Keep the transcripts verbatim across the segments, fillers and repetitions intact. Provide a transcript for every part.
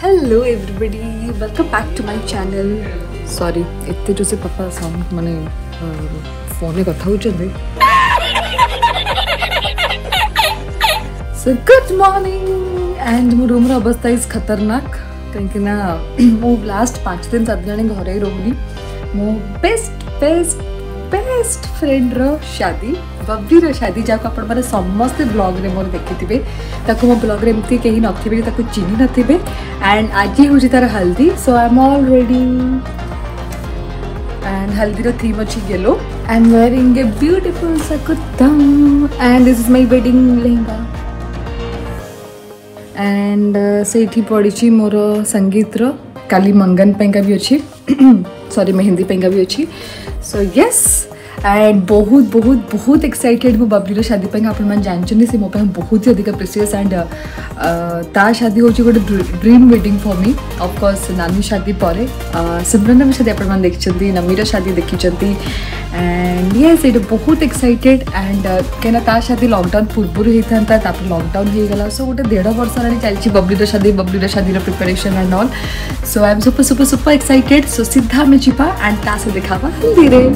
Hello everybody, welcome back to my channel. Sorry एत जोसे पापा साउंड माने फोन कथा होचंदे। सो गुड मॉर्निंग एंड मो रूम रा अवस्था इज खतरनाक कहीं ना। मो लास्ट पांच दिन सात दिन घर ही रोली। मो बेस्ट बेस्ट बेस्ट फ्रेंड रो शादी, बबली रो शादी, जहाँ आप समस्ते ब्लॉग रे मोर देखिथे। मो ब्लॉग रे एमती कहीं नथिबे ताको चिन्ह नथिबे। एंड आज हूँ तार हल्दी। So I am all ready and हल्दी रो थीम अच्छी yellow. I am wearing a beautiful सा kurta and this is my wedding lehenga. And सेठी पड़ी मोर संगीत रो काली मंगन पेंगा भी अच्छी सॉरी मेहंदी पेंगा भी अच्छी। सो यस एंड बहुत बहुत बहुत एक्साइटेड मो बबली शादी पे आपने जानते सी मो बहुत ही अधिक प्रेसीयस एंड ता शादी हूँ गोटे dream wedding for me. Of course नानी शादी पर सिमरन शादी आपने देखते, नमीर शादी देखी एंड यस ये बहुत एक्साइटेड एंड कहीं ता शादी लॉकडाउन पूर्व ही था, लॉकडाउन हो गला। सो गोटे डेढ़ वर्ष है चलती बबली शादी, बबली शादी preparation and all. So I am super super super excited. So सीधा आम जी एंड ता से देखा धीरे।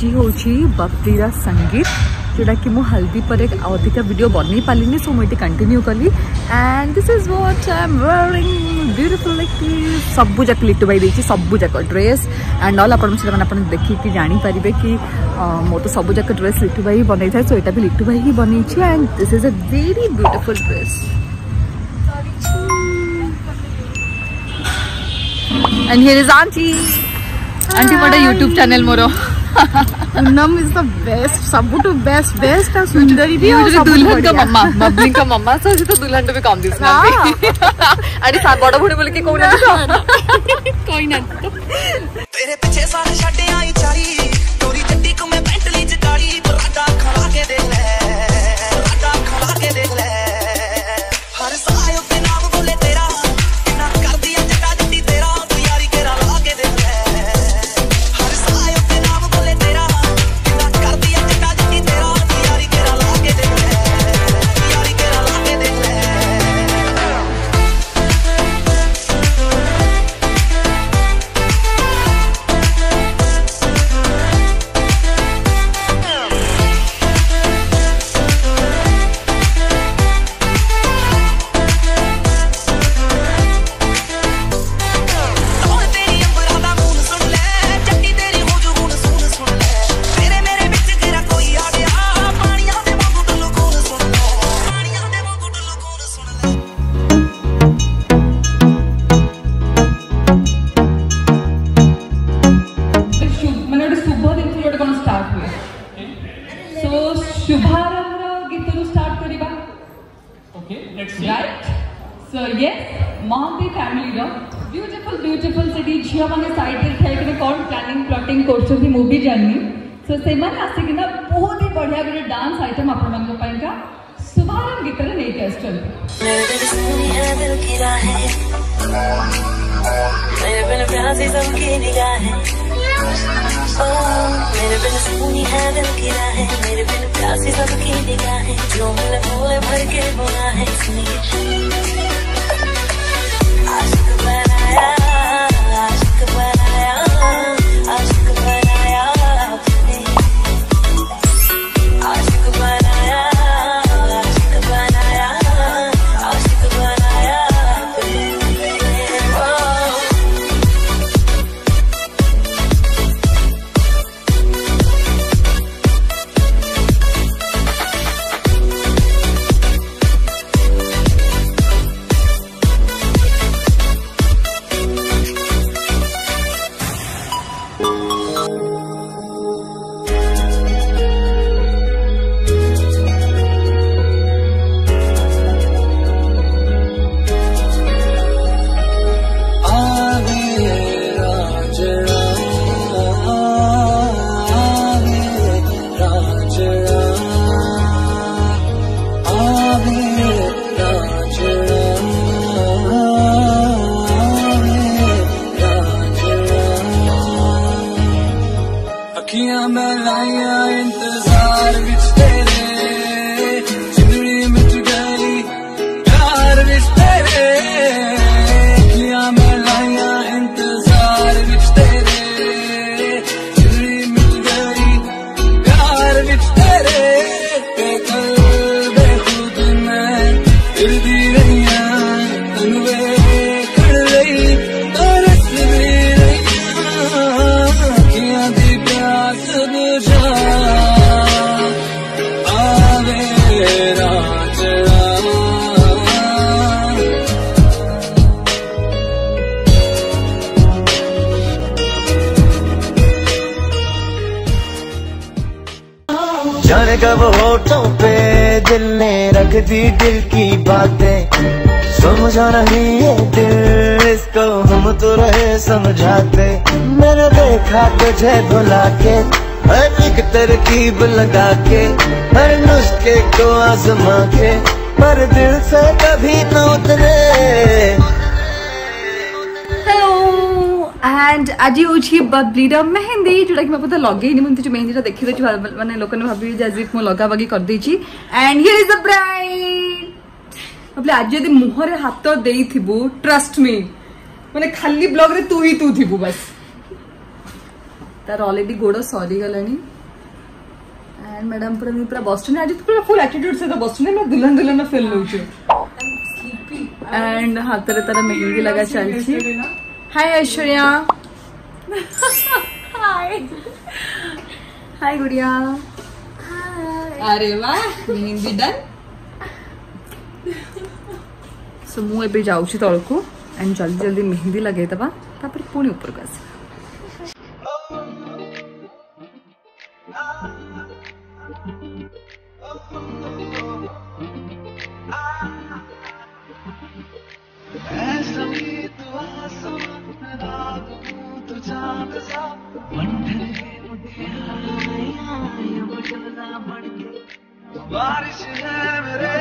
जी हूँ बबलीर संगीत जोटा कि मुझे हल्दी पर एक अधिका वीडियो बनई पारे। सो मुझे कंटिन्यू कली and this is what I am wearing. Beautiful like सबूक लिटू बाई देती सबूक ड्रेस एंड ऑल आप देखिए जापर कि मोर तो सबूक ड्रेस लिटू बाई बनई था। सो यहाँ भी लिटू बाई ही बनई and this is a very beautiful dress and here is aunty. Aunty बड़ा यूट्यूब चैनल मोर पूनम इज द बेस्ट, सब टू बेस्ट बेस्ट और सुंदरी भी। और दुल्हन का मम्मा, बबली का मम्मा। सो तो दुल्हन तो भी कम दिस ना अरे सा बड़ भणी बोल के कोना कोई ना तेरे पीछे सारे छटे आई चारी तोरी चट्टी को मैं बेंटली च गाड़ी राजा खड़ा के देख ले राजा खड़ा के देख ले हर सायो के नाम बोले तेरा ना कर दिया जटा जट्टी तेरा तैयारी के ला के देख ले बॉम्बे फैमिली रो ब्यूटीफुल ब्यूटीफुल सिटी झिया माने साइड रे थाई के कोन प्लानिंग प्लॉटिंग करछो कि मूवी जानी सो से मन आसे कि ना बहुत ही बढ़िया गरे डांस आइटम आपन मन पाई का शुभारंभ गीत रे लेके आछन लेवल की राह है मेरे बिन प्यार से सबकी निगाह है मेरे बिन सुनी है दिल की राह है मेरे बिन प्यार से सबकी निगाह है जो मन बोले भर के बोला है सुनिए आशिक बनाया आशिक बनाया आशिक बनाया तूने आशिक बनाया आशिक बनाया आशिक बनाया तूने कब होठों पे दिल ने रख दी दिल की बातें समझा नहीं है दिल इसको हम तो रहे समझाते मैंने देखा तुझे भुला के हर एक तरकीब लगा के हर नुस्खे को आजमा के पर दिल से कभी न उतरे। एंड आज हूँ बबली मेहंदी जोटा कि मैं पता लगे ही नहीं मेहंदी देखी मैंने लोक ने भावी आज मुझे लगा बगी करदे and here is the bride आज जब मुहर हाथ देबू ट्रस्ट मी मैंने खाली ब्लॉग रे तू ही तू थी बस तार ऑलरेडी गोड़ सरीगला एंड मैडम पूरा मुझे पूरा बस आज पूरा फुल एटीट्यूड सहित बस मैं दुल्हन दुल्हन फिल नौच एंड हाथ तार मेहंदी लगा चलती। हाय ऐश्वर्या हाय हाय गुड़िया अरे वाह मेहंदी डन सो मु एबे जाउची तळको एंड जल्दी जल्दी मेहंदी लगे दबा तापर पुणी ऊपर का बारिश है मेरे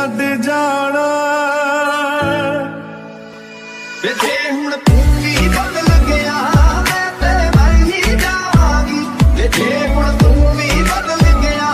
छड जाना वे जे हुण पूरी बन लग्या मैं ते मरी जावांगी वे जे हुण तू भी बदल गया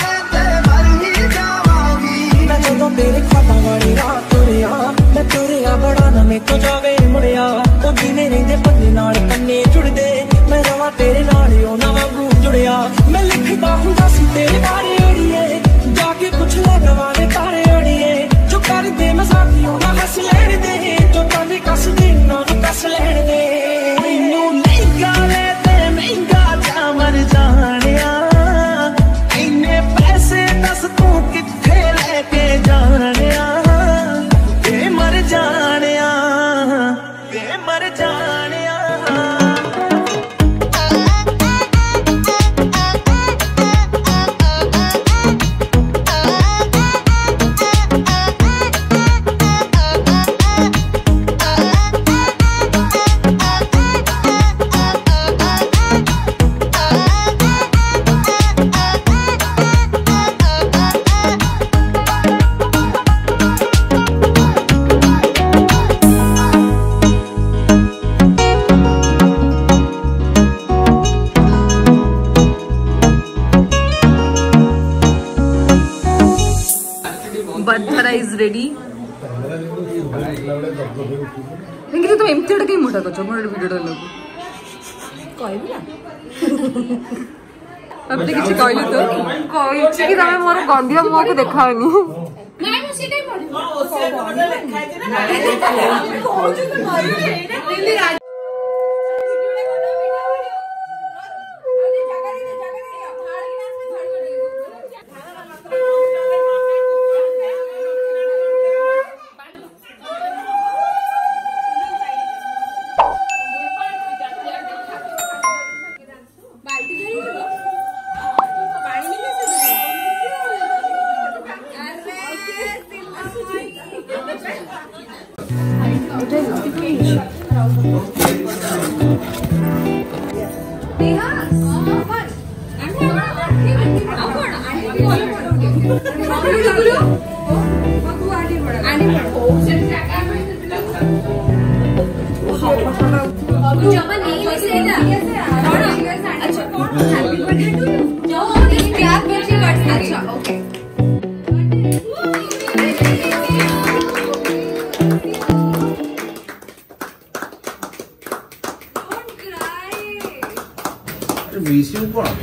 मैं ते मरी जावांगी मैं जदों तेरे खातां वाली राह तुरिया मैं तुरिया बड़ा ना मैं तो जावे मुड़िया तो जीने नहीं दे पन्ने नाल पन्ने जुड़दे मैं रवां तेरे नाल ओ ना वांगू जुड़िया मैं लिखदा हुंदा सी तेरे बारे अड़िए जाके कुछ ले गवाने तारे अड़िए जो कर दे मैं साथियों ना हंस लेने दे जो ताने कस दे ना जो कस लेने दे मैनू महंगा ले ते महंगा जा मर जानिया इन्ने पैसे दस तू किथे लेके जानिया ते मर जानिया ते मर जानिया बर्थरा इज रेडी लेकिन तो एमती डके मोटा को छोड़ वीडियो डाल लोग कोई ना अब तक किसी कोई तो कोई कि तमे मोर गंदिया मुंह को देखावनी नहीं उसी टाइम मोड़ हां उसी टाइम देखा है ना कोई तो मारे ना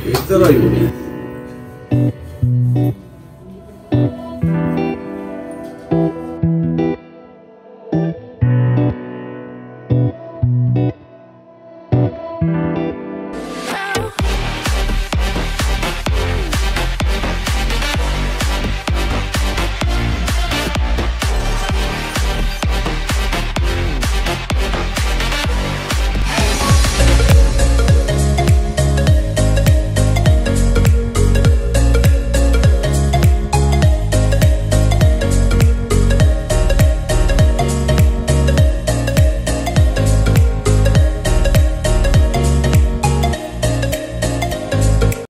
It's the right way.